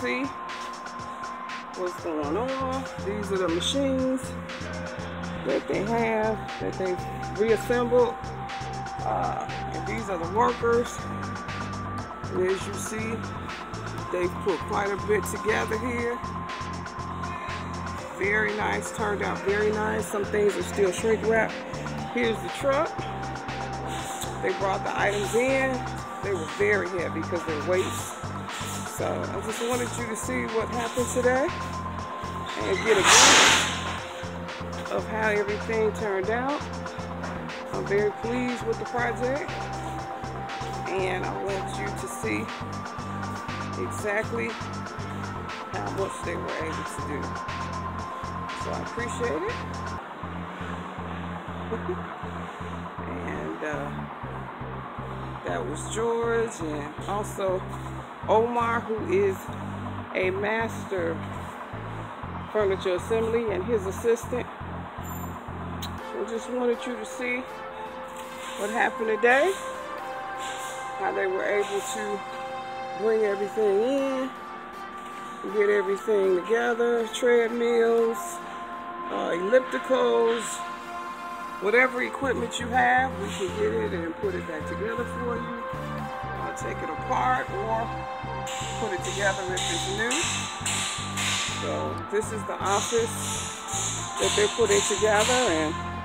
See what's going on. These are the machines that they have, that they've reassembled. And these are the workers. And as you see, they've put quite a bit together here. Very nice, turned out very nice. Some things are still shrink wrapped. Here's the truck. They brought the items in. They were very heavy because of their weights. So I just wanted you to see what happened today and get a glimpse of how everything turned out. I'm very pleased with the project, and I want you to see exactly how much they were able to do. So I appreciate it. And that was George, and also Omar, who is a master furniture assembly, and his assistant. So just wanted you to see what happened today, how they were able to bring everything in, get everything together, treadmills, ellipticals, whatever equipment you have, we can get it and put it back together for you, take it apart or put it together if it's new. So this is the office that they're putting together, and